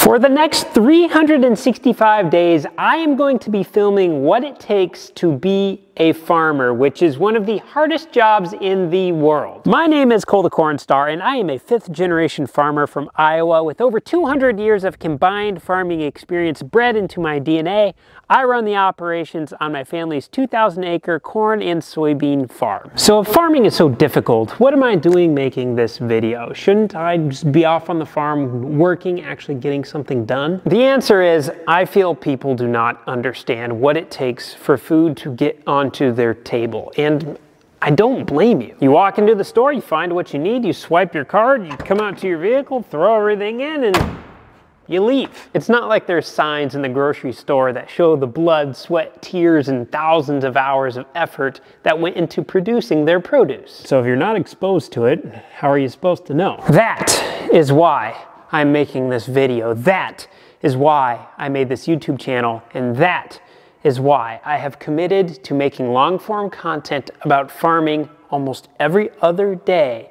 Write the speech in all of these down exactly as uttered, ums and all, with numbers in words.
For the next three hundred sixty-five days, I am going to be filming what it takes to be a farmer, which is one of the hardest jobs in the world. My name is Cole the Corn Star, and I am a fifth generation farmer from Iowa with over two hundred years of combined farming experience bred into my D N A. I run the operations on my family's two thousand acre corn and soybean farm. So if farming is so difficult, what am I doing making this video? Shouldn't I just be off on the farm working, actually getting something done? The answer is, I feel people do not understand what it takes for food to get onto their table. And I don't blame you. You walk into the store, you find what you need, you swipe your card, you come out to your vehicle, throw everything in, and you leave. It's not like there's signs in the grocery store that show the blood, sweat, tears, and thousands of hours of effort that went into producing their produce. So if you're not exposed to it, how are you supposed to know? That is why I'm making this video. That is why I made this YouTube channel, and that is why I have committed to making long-form content about farming almost every other day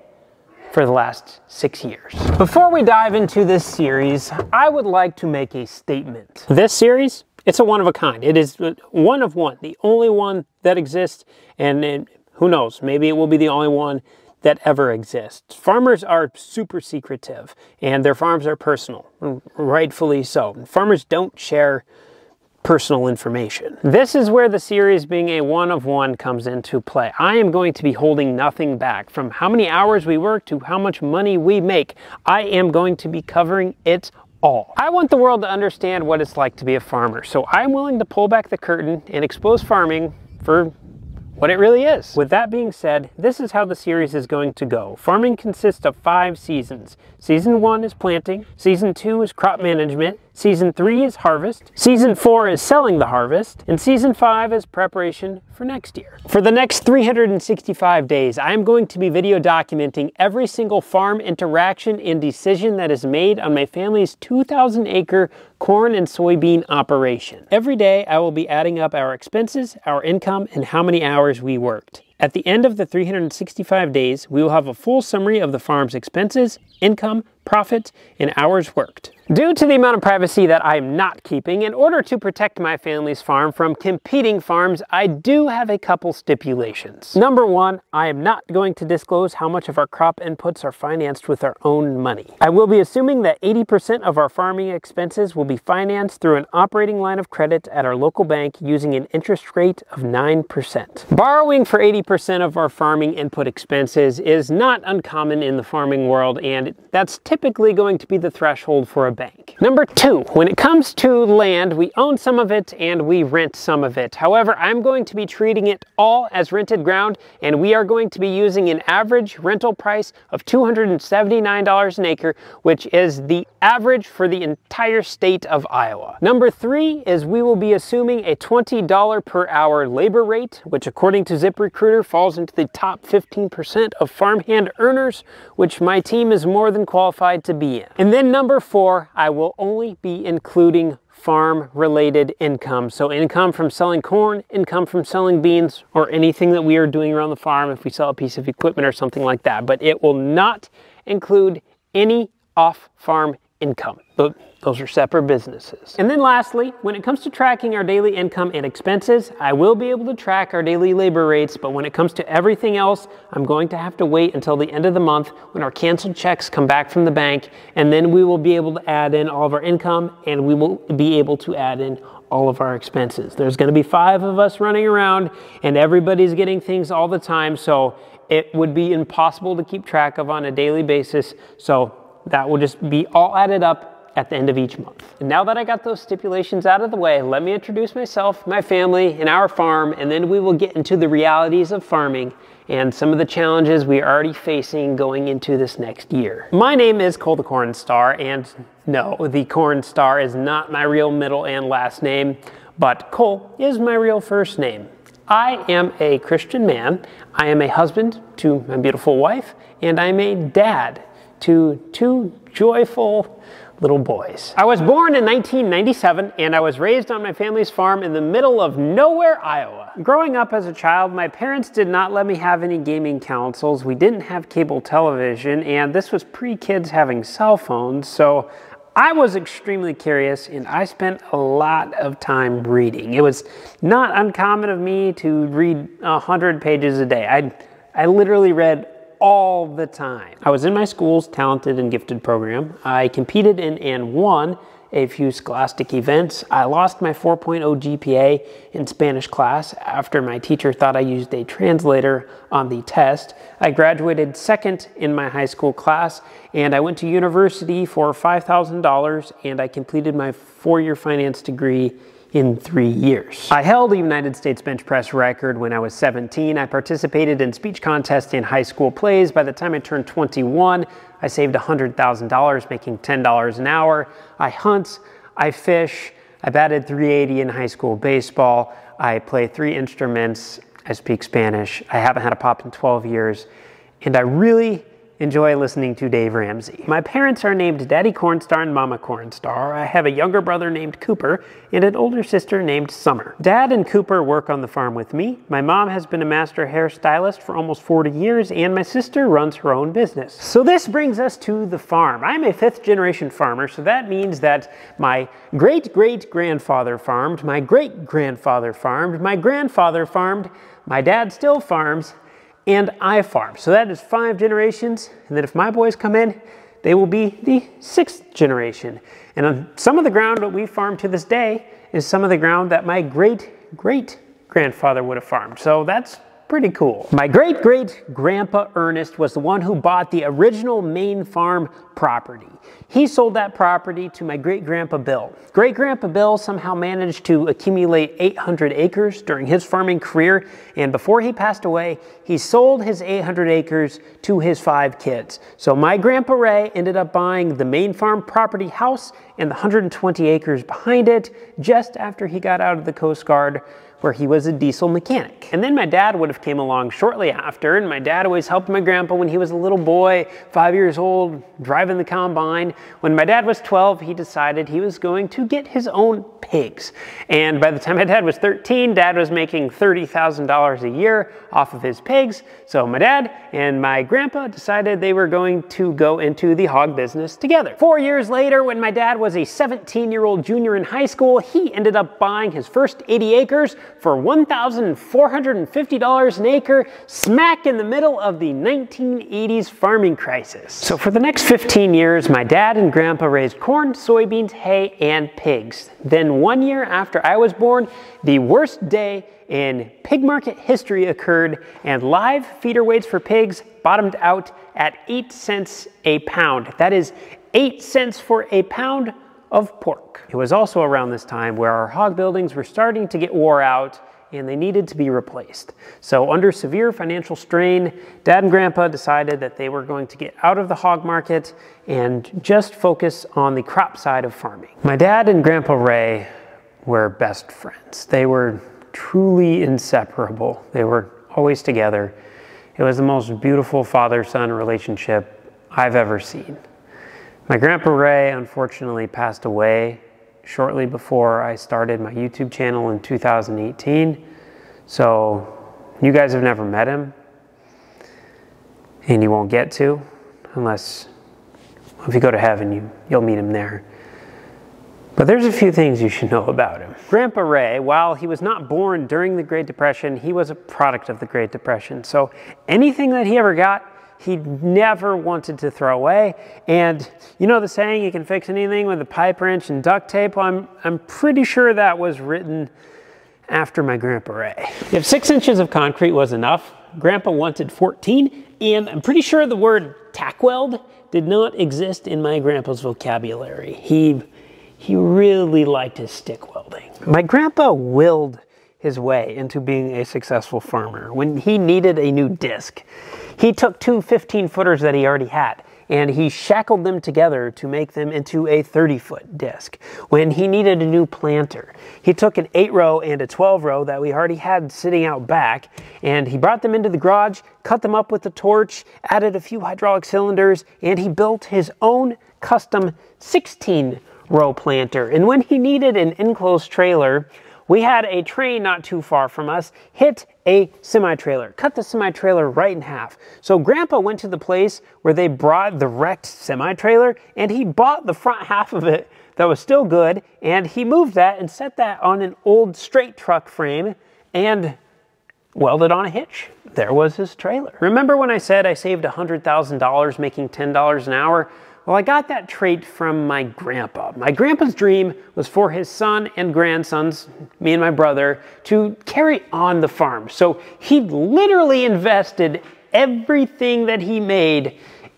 for the last six years. Before we dive into this series, I would like to make a statement. This series, it's a one of a kind. It is one of one, the only one that exists, and it, who knows, maybe it will be the only one that ever exists. Farmers are super secretive, and their farms are personal, rightfully so. Farmers don't share personal information. This is where the series being a one of one comes into play. I am going to be holding nothing back, from how many hours we work to how much money we make. I am going to be covering it all. I want the world to understand what it's like to be a farmer, so I'm willing to pull back the curtain and expose farming for what it really is. With that being said, this is how the series is going to go. Farming consists of five seasons. Season one is planting, season two is crop management, season three is harvest, season four is selling the harvest, and season five is preparation for next year. For the next three hundred sixty-five days, I am going to be video documenting every single farm interaction and decision that is made on my family's two thousand acre corn and soybean operation. Every day, I will be adding up our expenses, our income, and how many hours we worked. At the end of the three hundred sixty-five days, we will have a full summary of the farm's expenses, income, profits, and hours worked. Due to the amount of privacy that I am not keeping, in order to protect my family's farm from competing farms, I do have a couple stipulations. Number one, I am not going to disclose how much of our crop inputs are financed with our own money. I will be assuming that eighty percent of our farming expenses will be financed through an operating line of credit at our local bank using an interest rate of nine percent. Borrowing for eighty percent of our farming input expenses is not uncommon in the farming world, and that's typically going to be the threshold for a bank. Number two, when it comes to land, we own some of it and we rent some of it. However, I'm going to be treating it all as rented ground, and we are going to be using an average rental price of two hundred seventy-nine dollars an acre, which is the average for the entire state of Iowa. Number three is we will be assuming a twenty dollars per hour labor rate, which according to ZipRecruiter falls into the top fifteen percent of farmhand earners, which my team is more than qualified to be in. And then number four, I will only be including farm-related income. So income from selling corn, income from selling beans, or anything that we are doing around the farm if we sell a piece of equipment or something like that. But it will not include any off-farm income. But those are separate businesses. And then lastly, when it comes to tracking our daily income and expenses, I will be able to track our daily labor rates, but when it comes to everything else, I'm going to have to wait until the end of the month when our canceled checks come back from the bank, and then we will be able to add in all of our income, and we will be able to add in all of our expenses. There's gonna be five of us running around, and everybody's getting things all the time, so it would be impossible to keep track of on a daily basis, so that will just be all added up at the end of each month. And now that I got those stipulations out of the way, let me introduce myself, my family, and our farm, and then we will get into the realities of farming and some of the challenges we are already facing going into this next year. My name is Cole the Corn Star, and no, the Corn Star is not my real middle and last name, but Cole is my real first name. I am a Christian man, I am a husband to my beautiful wife, and I'm a dad to two joyful little boys. I was born in nineteen ninety-seven, and I was raised on my family's farm in the middle of nowhere, Iowa. Growing up as a child, my parents did not let me have any gaming consoles. We didn't have cable television, and this was pre-kids having cell phones, so I was extremely curious, and I spent a lot of time reading. It was not uncommon of me to read one hundred pages a day. I, I literally read all the time. I was in my school's talented and gifted program. I competed in and won a few scholastic events. I lost my four point oh G P A in Spanish class after my teacher thought I used a translator on the test. I graduated second in my high school class, and I went to university for five thousand dollars, and I completed my four-year finance degree in three years. I held a United States bench press record when I was seventeen. I participated in speech contests and high school plays. By the time I turned twenty-one, I saved one hundred thousand dollars, making ten dollars an hour. I hunt, I fish, I batted three eighty in high school baseball. I play three instruments, I speak Spanish. I haven't had a pop in twelve years, and I really enjoy listening to Dave Ramsey. My parents are named Daddy Cornstar and Mama Cornstar. I have a younger brother named Cooper and an older sister named Summer. Dad and Cooper work on the farm with me. My mom has been a master hairstylist for almost forty years, and my sister runs her own business. So this brings us to the farm. I'm a fifth generation farmer, so that means that my great-great-grandfather farmed, my great-grandfather farmed, my grandfather farmed, my dad still farms, and I farm. So that is five generations, and then if my boys come in, they will be the sixth generation. And on some of the ground that we farm to this day is some of the ground that my great-great-grandfather would have farmed. So that's pretty cool. My great-great-grandpa Ernest was the one who bought the original Maine farm property. He sold that property to my great-grandpa Bill. Great-grandpa Bill somehow managed to accumulate eight hundred acres during his farming career, and before he passed away, he sold his eight hundred acres to his five kids. So my grandpa Ray ended up buying the Maine farm property house and the one hundred twenty acres behind it just after he got out of the Coast Guard, where he was a diesel mechanic. And then my dad would have came along shortly after, and my dad always helped my grandpa when he was a little boy, five years old, driving the combine. When my dad was twelve, he decided he was going to get his own pigs. And by the time my dad was thirteen, dad was making thirty thousand dollars a year off of his pigs. So my dad and my grandpa decided they were going to go into the hog business together. Four years later, when my dad was a seventeen-year-old junior in high school, he ended up buying his first eighty acres for one thousand four hundred fifty dollars an acre, smack in the middle of the nineteen eighties farming crisis. So for the next fifteen years, my dad and grandpa raised corn, soybeans, hay, and pigs. Then one year after I was born, the worst day in pig market history occurred, and live feeder weights for pigs bottomed out at eight cents a pound. That is eight cents for a pound of pork. It was also around this time where our hog buildings were starting to get wore out and they needed to be replaced. So under severe financial strain, Dad and Grandpa decided that they were going to get out of the hog market and just focus on the crop side of farming. My dad and Grandpa Ray were best friends. They were truly inseparable. They were always together. It was the most beautiful father-son relationship I've ever seen. My Grandpa Ray unfortunately passed away shortly before I started my YouTube channel in two thousand eighteen. So you guys have never met him, and you won't get to, unless if you go to heaven, you, you'll meet him there. But there's a few things you should know about him. Grandpa Ray, while he was not born during the Great Depression, he was a product of the Great Depression. So anything that he ever got, he never wanted to throw away. And you know the saying, you can fix anything with a pipe wrench and duct tape? Well, I'm, I'm pretty sure that was written after my Grandpa Ray. If six inches of concrete was enough, Grandpa wanted fourteen, and I'm pretty sure the word tack weld did not exist in my grandpa's vocabulary. He, he really liked his stick welding. My grandpa willed his way into being a successful farmer. When he needed a new disc, he took two fifteen footers that he already had, and he shackled them together to make them into a thirty foot disc. When he needed a new planter, he took an eight row and a twelve row that we already had sitting out back, and he brought them into the garage, cut them up with a torch, added a few hydraulic cylinders, and he built his own custom sixteen row planter. And when he needed an enclosed trailer, We had a tree not too far from us hit a semi-trailer, cut the semi-trailer right in half. So Grandpa went to the place where they brought the wrecked semi-trailer and he bought the front half of it that was still good, and he moved that and set that on an old straight truck frame and welded on a hitch. There was his trailer. Remember when I said I saved one hundred thousand dollars making ten dollars an hour? Well, I got that trait from my grandpa. My grandpa's dream was for his son and grandsons, me and my brother, to carry on the farm. So he literally invested everything that he made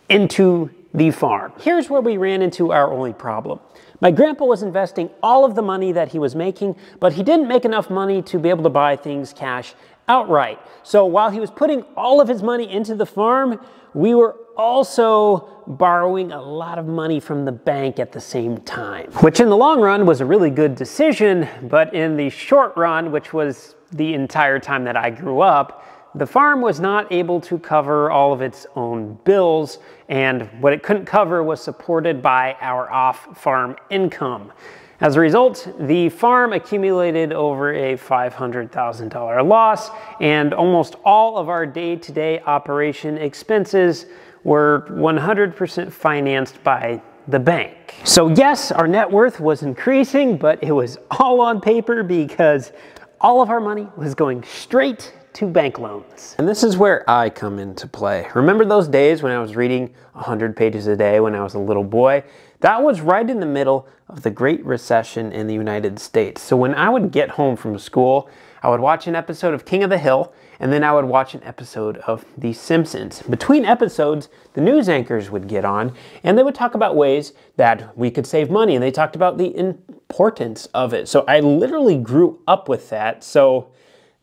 into the farm. Here's where we ran into our only problem. My grandpa was investing all of the money that he was making, but he didn't make enough money to be able to buy things cash outright. So while he was putting all of his money into the farm, we were also borrowing a lot of money from the bank at the same time, which in the long run was a really good decision, but in the short run, which was the entire time that I grew up, the farm was not able to cover all of its own bills, and what it couldn't cover was supported by our off-farm income. As a result, the farm accumulated over a five hundred thousand dollar loss, and almost all of our day-to-day operation expenses were one hundred percent financed by the bank. So yes, our net worth was increasing, but it was all on paper because all of our money was going straight to bank loans. And this is where I come into play. Remember those days when I was reading one hundred pages a day when I was a little boy? That was right in the middle of the Great Recession in the United States. So when I would get home from school, I would watch an episode of King of the Hill, and then I would watch an episode of The Simpsons. Between episodes, the news anchors would get on, and they would talk about ways that we could save money, and they talked about the importance of it. So I literally grew up with that. So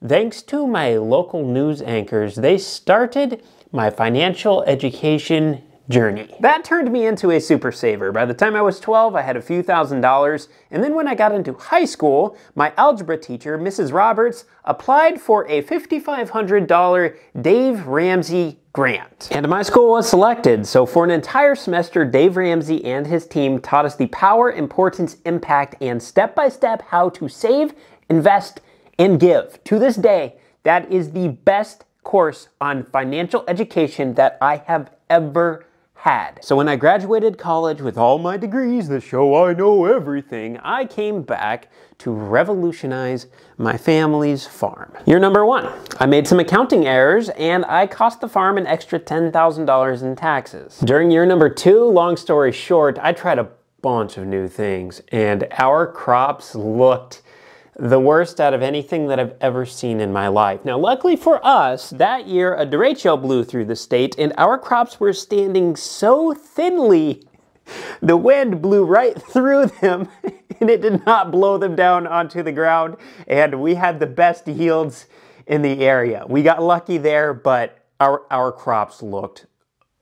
thanks to my local news anchors, they started my financial education journey. That turned me into a super saver. By the time I was twelve, I had a few thousand dollars. And then when I got into high school, my algebra teacher, Missus Roberts, applied for a five thousand five hundred dollar Dave Ramsey grant. And my school was selected. So for an entire semester, Dave Ramsey and his team taught us the power, importance, impact, and step-by-step how to save, invest, and give. To this day, that is the best course on financial education that I have ever had. So when I graduated college with all my degrees that show I know everything, I came back to revolutionize my family's farm. Year number one, I made some accounting errors and I cost the farm an extra ten thousand dollars in taxes. During year number two, long story short, I tried a bunch of new things and our crops looked the worst out of anything that I've ever seen in my life. Now, luckily for us, that year a derecho blew through the state and our crops were standing so thinly, the wind blew right through them and it did not blow them down onto the ground, and we had the best yields in the area. We got lucky there, but our, our crops looked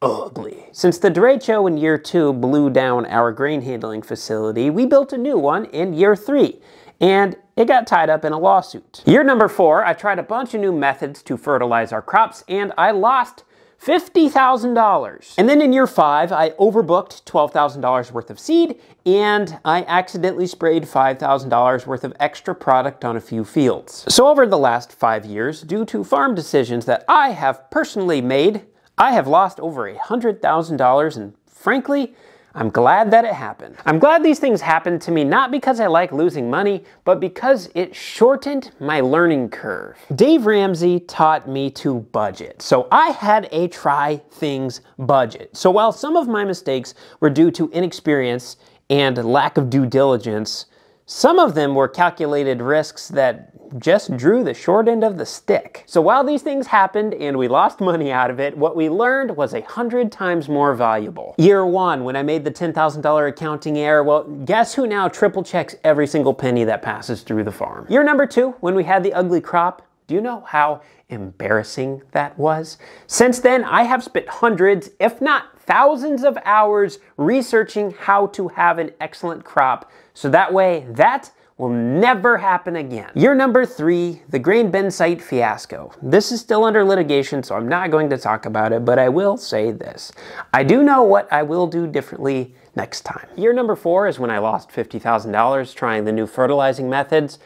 ugly. Since the derecho in year two blew down our grain handling facility, we built a new one in year three. And it got tied up in a lawsuit. Year number four, I tried a bunch of new methods to fertilize our crops and I lost fifty thousand dollars. And then in year five, I overbooked twelve thousand dollars worth of seed and I accidentally sprayed five thousand dollars worth of extra product on a few fields. So over the last five years, due to farm decisions that I have personally made, I have lost over one hundred thousand dollars, and frankly, I'm glad that it happened. I'm glad these things happened to me, not because I like losing money, but because it shortened my learning curve. Dave Ramsey taught me to budget. So I had a try things budget. So while some of my mistakes were due to inexperience and lack of due diligence, some of them were calculated risks that just drew the short end of the stick. So while these things happened and we lost money out of it, what we learned was a hundred times more valuable. Year one, when I made the ten thousand dollar accounting error, well, guess who now triple checks every single penny that passes through the farm? Year number two, when we had the ugly crop, do you know how embarrassing that was? Since then, I have spent hundreds, if not thousands of hours researching how to have an excellent crop, so that way that will never happen again. Year number three, the grain bin site fiasco. This is still under litigation, so I'm not going to talk about it, but I will say this. I do know what I will do differently next time. Year number four is when I lost fifty thousand dollars trying the new fertilizing methods.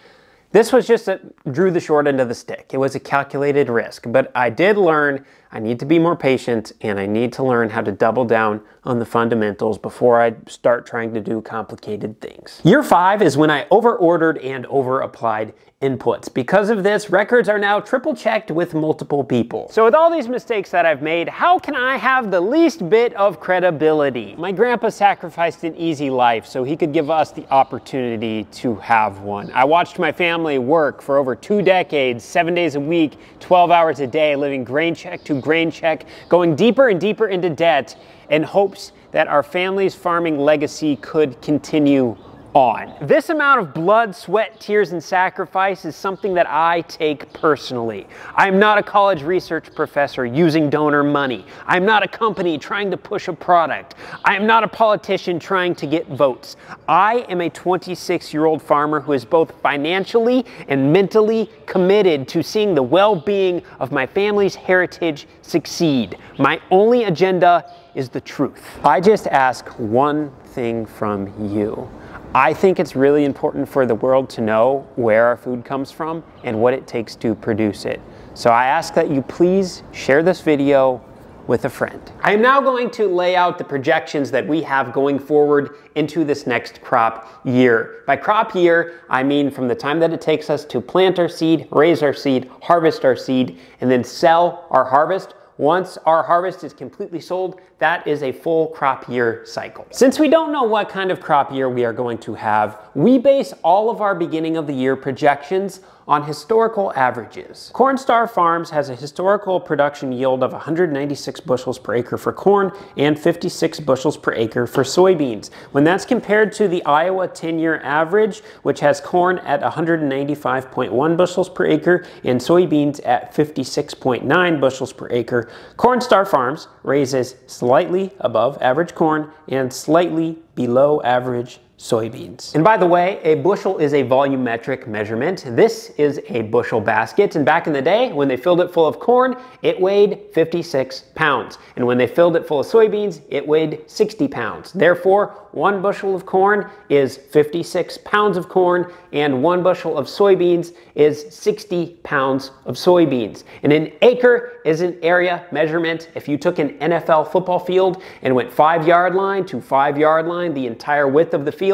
This was just a, drew the short end of the stick. It was a calculated risk, but I did learn I need to be more patient and I need to learn how to double down on the fundamentals before I start trying to do complicated things. Year five is when I overordered and overapplied inputs. Because of this, records are now triple checked with multiple people. So with all these mistakes that I've made, how can I have the least bit of credibility? My grandpa sacrificed an easy life so he could give us the opportunity to have one. I watched my family work for over two decades, seven days a week, twelve hours a day, living grain check to grain check, going deeper and deeper into debt in hopes that our family's farming legacy could continue on. This amount of blood, sweat, tears, and sacrifice is something that I take personally. I'm not a college research professor using donor money. I'm not a company trying to push a product. I'm not a politician trying to get votes. I am a twenty-six-year-old farmer who is both financially and mentally committed to seeing the well-being of my family's heritage succeed. My only agenda is the truth. I just ask one thing from you. I think it's really important for the world to know where our food comes from and what it takes to produce it. So I ask that you please share this video with a friend. I am now going to lay out the projections that we have going forward into this next crop year. By crop year, I mean from the time that it takes us to plant our seed, raise our seed, harvest our seed, and then sell our harvest. Once our harvest is completely sold, that is a full crop year cycle. Since we don't know what kind of crop year we are going to have, we base all of our beginning of the year projections on historical averages. Corn Star Farms has a historical production yield of one hundred ninety-six bushels per acre for corn and fifty-six bushels per acre for soybeans. When that's compared to the Iowa ten-year average, which has corn at one hundred ninety-five point one bushels per acre and soybeans at fifty-six point nine bushels per acre, Corn Star Farms raises slightly above average corn and slightly below average soybeans. And by the way, a bushel is a volumetric measurement. This is a bushel basket. And back in the day, when they filled it full of corn, it weighed fifty-six pounds. And when they filled it full of soybeans, it weighed sixty pounds. Therefore, one bushel of corn is fifty-six pounds of corn, and one bushel of soybeans is sixty pounds of soybeans. And an acre is an area measurement. If you took an N F L football field and went five yard line to five yard line, the entire width of the field,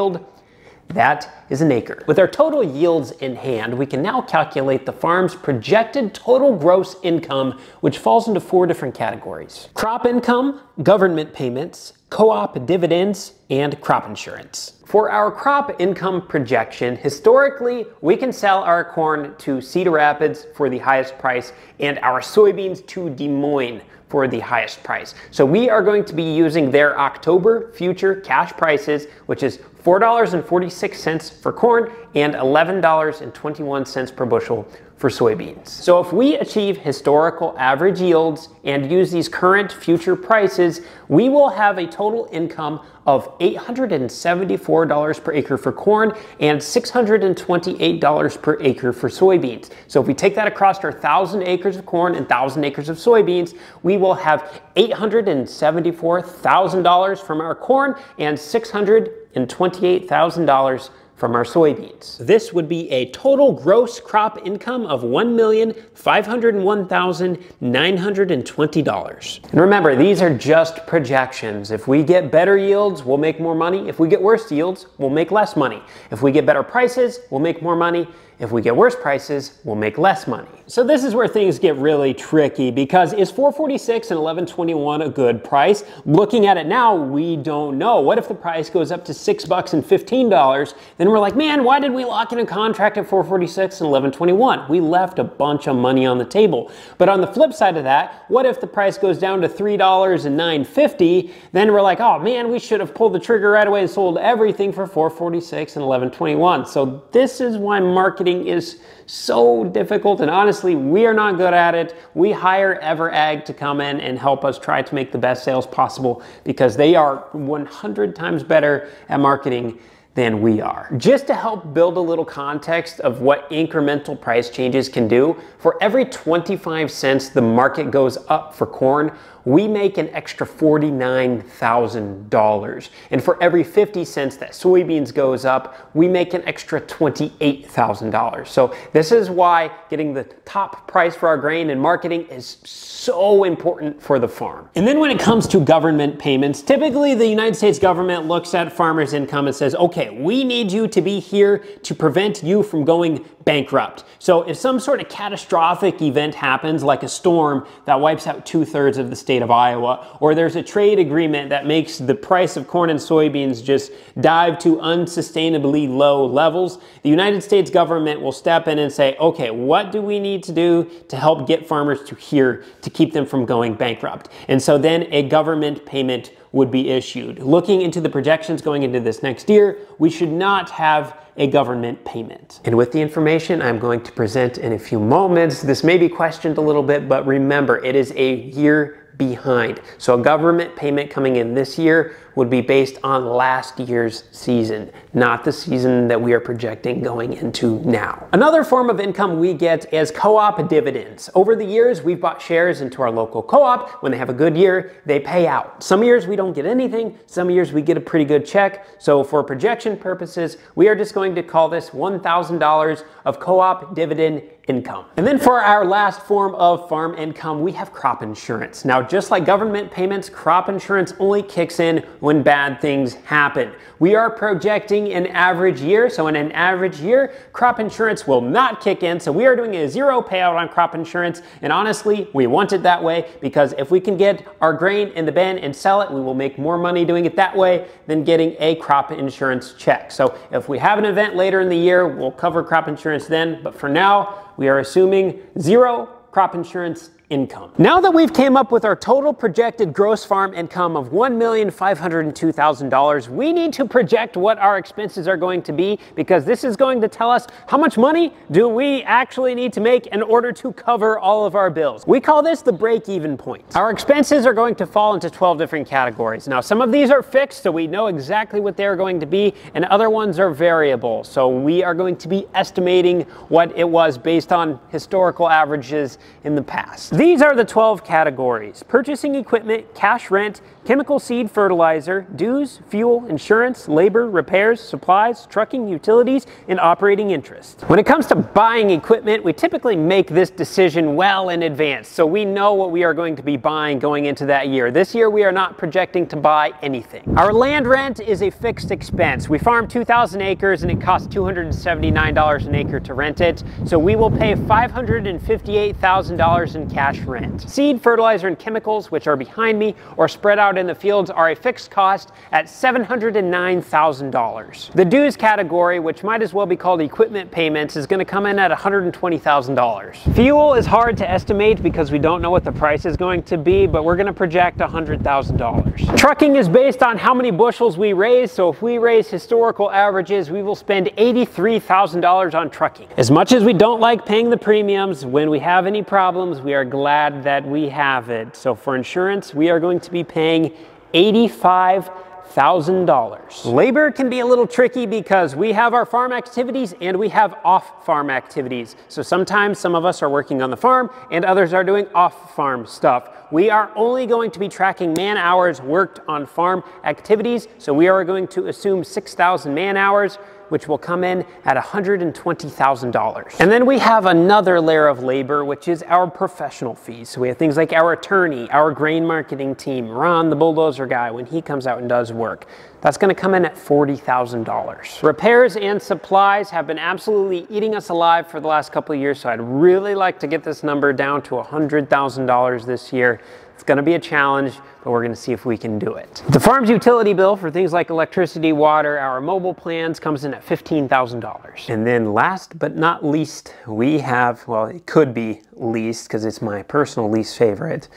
that is an acre. With our total yields in hand, we can now calculate the farm's projected total gross income, which falls into four different categories: crop income, government payments, co-op dividends, and crop insurance. For our crop income projection, historically, we can sell our corn to Cedar Rapids for the highest price and our soybeans to Des Moines for the highest price. So we are going to be using their October future cash prices, which is four dollars and forty-six cents for corn and eleven dollars and twenty-one cents per bushel for soybeans. So if we achieve historical average yields and use these current future prices, we will have a total income of eight hundred seventy-four dollars per acre for corn and six hundred twenty-eight dollars per acre for soybeans. So if we take that across our thousand acres of corn and thousand acres of soybeans, we will have eight hundred seventy-four thousand dollars from our corn and six hundred twenty-eight thousand dollars from our soybeans. This would be a total gross crop income of one million five hundred one thousand nine hundred twenty dollars. And remember, these are just projections. If we get better yields, we'll make more money. If we get worse yields, we'll make less money. If we get better prices, we'll make more money. If we get worse prices, we'll make less money. So this is where things get really tricky, because is four forty-six and eleven twenty-one a good price? Looking at it now, we don't know. What if the price goes up to six bucks and fifteen dollars? Then we're like, man, why did we lock in a contract at four forty-six and eleven twenty-one? We left a bunch of money on the table. But on the flip side of that, what if the price goes down to three dollars and nine fifty? Then we're like, oh man, we should have pulled the trigger right away and sold everything for four forty-six and eleven twenty-one. So this is why marketing is so difficult, and honestly, we are not good at it. We hire EverAg to come in and help us try to make the best sales possible, because they are one hundred times better at marketing than we are. Just to help build a little context of what incremental price changes can do, for every twenty-five cents the market goes up for corn, we make an extra forty-nine thousand dollars. And for every fifty cents that soybeans goes up, we make an extra twenty-eight thousand dollars. So this is why getting the top price for our grain and marketing is so important for the farm. And then when it comes to government payments, typically the United States government looks at farmers' income and says, okay, we need you to be here to prevent you from going bankrupt. So if some sort of catastrophic event happens, like a storm that wipes out two thirds of the state of Iowa, or there's a trade agreement that makes the price of corn and soybeans just dive to unsustainably low levels, the United States government will step in and say, okay, what do we need to do to help get farmers to here to keep them from going bankrupt? And so then a government payment would be issued. Looking into the projections going into this next year, we should not have a government payment. And with the information I'm going to present in a few moments, this may be questioned a little bit, but remember, it is a year behind. So a government payment coming in this year would be based on last year's season, not the season that we are projecting going into now. Another form of income we get is co-op dividends. Over the years, we've bought shares into our local co-op. When they have a good year, they pay out. Some years we don't get anything. Some years we get a pretty good check. So for projection purposes, we are just going to call this one thousand dollars of co-op dividend income. And then for our last form of farm income, we have crop insurance. Now, just like government payments, crop insurance only kicks in when bad things happen. We are projecting an average year. So in an average year, crop insurance will not kick in. So we are doing a zero payout on crop insurance. And honestly, we want it that way because if we can get our grain in the bin and sell it, we will make more money doing it that way than getting a crop insurance check. So if we have an event later in the year, we'll cover crop insurance then. But for now, we are assuming zero crop insurance income. Now that we've came up with our total projected gross farm income of one million five hundred two thousand dollars, we need to project what our expenses are going to be because this is going to tell us how much money do we actually need to make in order to cover all of our bills. We call this the break-even point. Our expenses are going to fall into twelve different categories. Now, some of these are fixed, so we know exactly what they're going to be, and other ones are variable. So we are going to be estimating what it was based on historical averages in the past. These are the twelve categories: purchasing equipment, cash rent, chemical seed fertilizer, dues, fuel, insurance, labor, repairs, supplies, trucking, utilities, and operating interest. When it comes to buying equipment, we typically make this decision well in advance, so we know what we are going to be buying going into that year. This year, we are not projecting to buy anything. Our land rent is a fixed expense. We farm two thousand acres and it costs two hundred seventy-nine dollars an acre to rent it, so we will pay five hundred fifty-eight thousand dollars in cash rent. Seed, fertilizer, and chemicals, which are behind me or spread out in the fields, are a fixed cost at seven hundred nine thousand dollars. The dues category, which might as well be called equipment payments, is going to come in at one hundred twenty thousand dollars. Fuel is hard to estimate because we don't know what the price is going to be, but we're going to project one hundred thousand dollars. Trucking is based on how many bushels we raise, so if we raise historical averages, we will spend eighty-three thousand dollars on trucking. As much as we don't like paying the premiums, when we have any problems, we are glad that we have it. So for insurance, we are going to be paying eighty-five thousand dollars. Labor can be a little tricky because we have our farm activities and we have off-farm activities. So sometimes some of us are working on the farm and others are doing off-farm stuff. We are only going to be tracking man hours worked on farm activities. So we are going to assume six thousand man hours, which will come in at one hundred twenty thousand dollars. And then we have another layer of labor, which is our professional fees. So we have things like our attorney, our grain marketing team, Ron, the bulldozer guy, when he comes out and does work. That's gonna come in at forty thousand dollars. Repairs and supplies have been absolutely eating us alive for the last couple of years, so I'd really like to get this number down to one hundred thousand dollars this year. It's gonna be a challenge, but we're gonna see if we can do it. The farm's utility bill for things like electricity, water, our mobile plans comes in at fifteen thousand dollars. And then last but not least, we have, well, it could be least because it's my personal least favorite.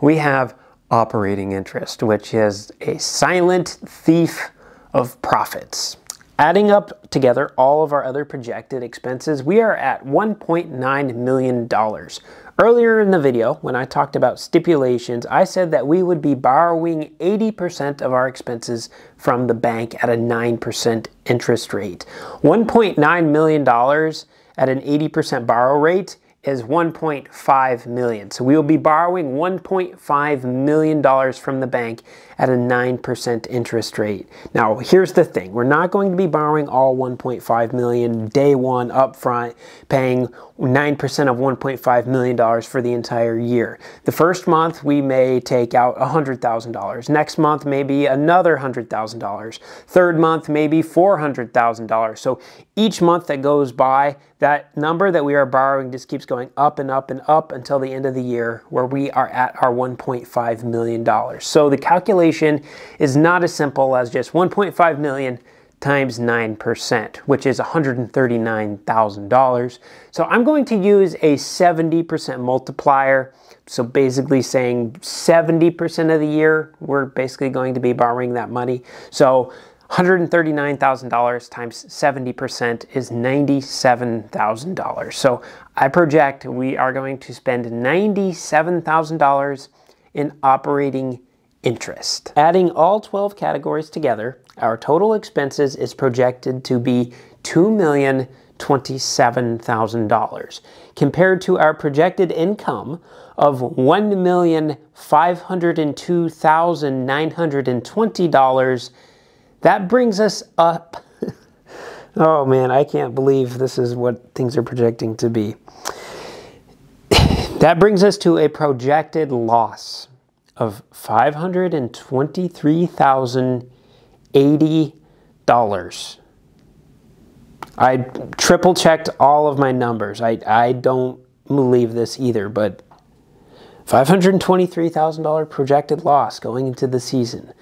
We have operating interest, which is a silent thief of profits. Adding up together all of our other projected expenses, we are at one point nine million dollars. Earlier in the video, when I talked about stipulations, I said that we would be borrowing eighty percent of our expenses from the bank at a nine percent interest rate. one point nine million dollars at an eighty percent borrow rate is one point five million dollars. So we will be borrowing one point five million dollars from the bank at a nine percent interest rate. Now, here's the thing. We're not going to be borrowing all one point five million dollars day one up front, paying nine percent of one point five million dollars for the entire year. The first month, we may take out one hundred thousand dollars. Next month, maybe another one hundred thousand dollars. Third month, maybe four hundred thousand dollars. So each month that goes by, that number that we are borrowing just keeps going up and up and up until the end of the year where we are at our one point five million dollars. So the calculation is not as simple as just one point five million times nine percent, which is one hundred thirty-nine thousand dollars. So I'm going to use a seventy percent multiplier. So basically saying seventy percent of the year, we're basically going to be borrowing that money. So one hundred thirty-nine thousand dollars times seventy percent is ninety-seven thousand dollars. So I project we are going to spend ninety-seven thousand dollars in operating interest. Adding all twelve categories together, our total expenses is projected to be two million twenty-seven thousand dollars compared to our projected income of one million five hundred two thousand nine hundred twenty dollars. That brings us up, oh man, I can't believe this is what things are projecting to be. That brings us to a projected loss of five hundred twenty-three thousand eighty dollars. I triple checked all of my numbers. I, I don't believe this either, but five hundred twenty-three thousand dollars projected loss going into the season.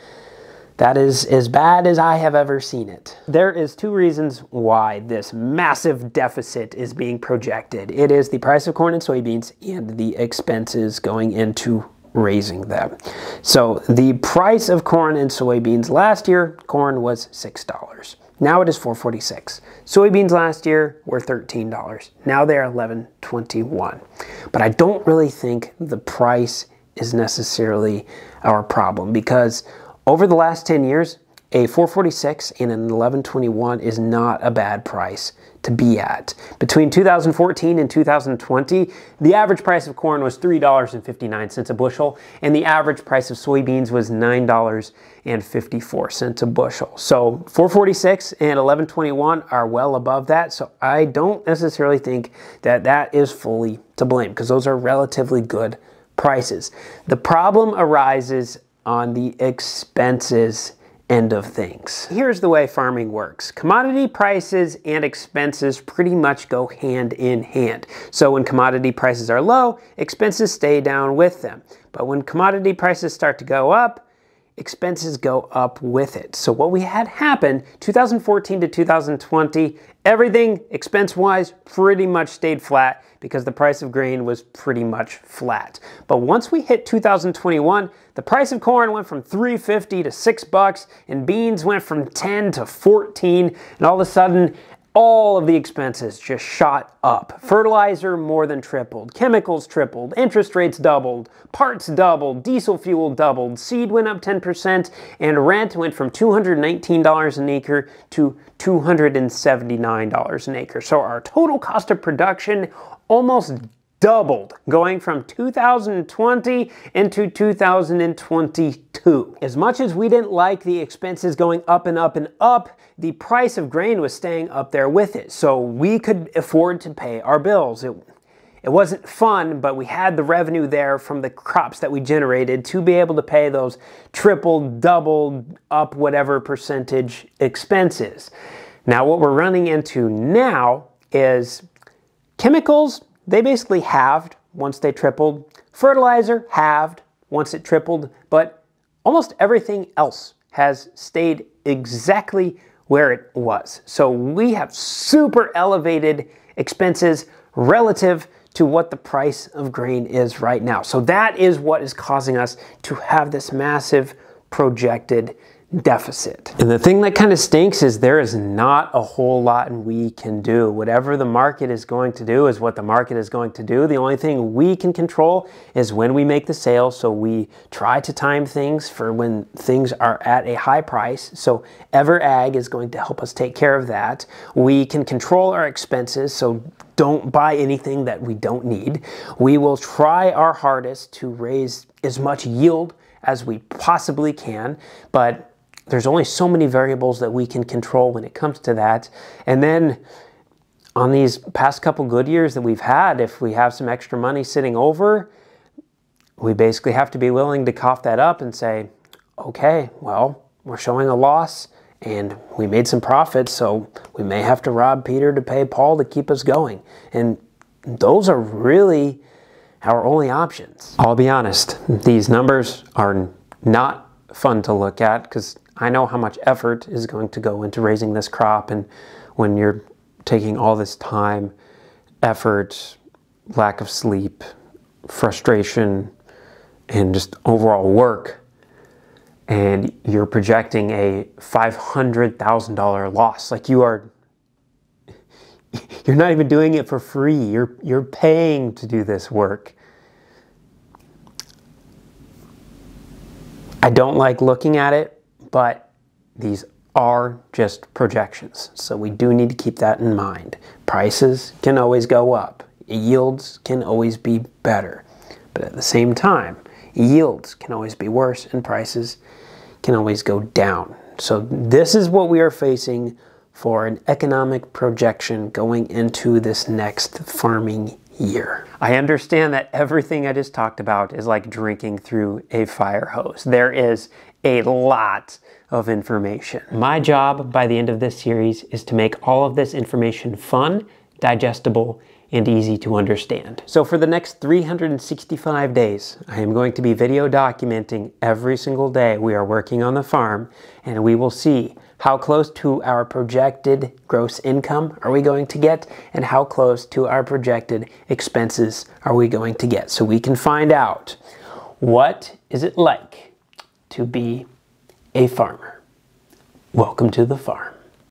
That is as bad as I have ever seen it. There is two reasons why this massive deficit is being projected. It is the price of corn and soybeans and the expenses going into raising them. So the price of corn and soybeans last year, corn was six dollars. Now it is four forty-six. Soybeans last year were thirteen dollars. Now they are eleven twenty-one. But I don't really think the price is necessarily our problem because over the last ten years, a four forty-six and an eleven twenty-one is not a bad price to be at. Between two thousand fourteen and two thousand twenty, the average price of corn was three dollars and fifty-nine cents a bushel, and the average price of soybeans was nine dollars and fifty-four cents a bushel. So four forty-six and eleven twenty-one are well above that, so I don't necessarily think that that is fully to blame because those are relatively good prices. The problem arises on the expenses end of things. Here's the way farming works. Commodity prices and expenses pretty much go hand in hand. So when commodity prices are low, expenses stay down with them. But when commodity prices start to go up, expenses go up with it. So what we had happen, two thousand fourteen to two thousand twenty, everything expense-wise pretty much stayed flat because the price of grain was pretty much flat. But once we hit two thousand twenty-one, the price of corn went from three fifty to six bucks, and beans went from ten to fourteen, and all of a sudden, all of the expenses just shot up. Fertilizer more than tripled, chemicals tripled, interest rates doubled, parts doubled, diesel fuel doubled, seed went up ten percent, and rent went from two hundred nineteen dollars an acre to two hundred seventy-nine dollars an acre. So our total cost of production almost doubled, going from two thousand twenty into two thousand twenty-two. As much as we didn't like the expenses going up and up and up, the price of grain was staying up there with it, so we could afford to pay our bills. It, it wasn't fun, but we had the revenue there from the crops that we generated to be able to pay those triple, double, up whatever percentage expenses. Now, what we're running into now is chemicals. They basically halved once they tripled. Fertilizer halved once it tripled, but almost everything else has stayed exactly where it was. So we have super elevated expenses relative to what the price of grain is right now. So that is what is causing us to have this massive projected deficit. And the thing that kind of stinks is there is not a whole lot we can do. Whatever the market is going to do is what the market is going to do. The only thing we can control is when we make the sale. So we try to time things for when things are at a high price. So EverAg is going to help us take care of that. We can control our expenses. So don't buy anything that we don't need. We will try our hardest to raise as much yield as we possibly can, but there's only so many variables that we can control when it comes to that. And then on these past couple good years that we've had, if we have some extra money sitting over, we basically have to be willing to cough that up and say, okay, well, we're showing a loss and we made some profits, so we may have to rob Peter to pay Paul to keep us going. And those are really our only options. I'll be honest, these numbers are not fun to look at because I know how much effort is going to go into raising this crop, and when you're taking all this time, effort, lack of sleep, frustration, and just overall work, and you're projecting a five hundred thousand dollar loss. Like, you are, you're not even doing it for free. You're, you're paying to do this work. I don't like looking at it, but these are just projections. So we do need to keep that in mind. Prices can always go up. Yields can always be better. But at the same time, yields can always be worse and prices can always go down. So this is what we are facing for an economic projection going into this next farming year. I understand that everything I just talked about is like drinking through a fire hose. There is a lot of information. My job by the end of this series is to make all of this information fun, digestible, and easy to understand. So for the next three hundred sixty-five days, I am going to be video documenting every single day we are working on the farm, and we will see how close to our projected gross income are we going to get and how close to our projected expenses are we going to get, so we can find out what is it like to be a farmer. Welcome to the farm.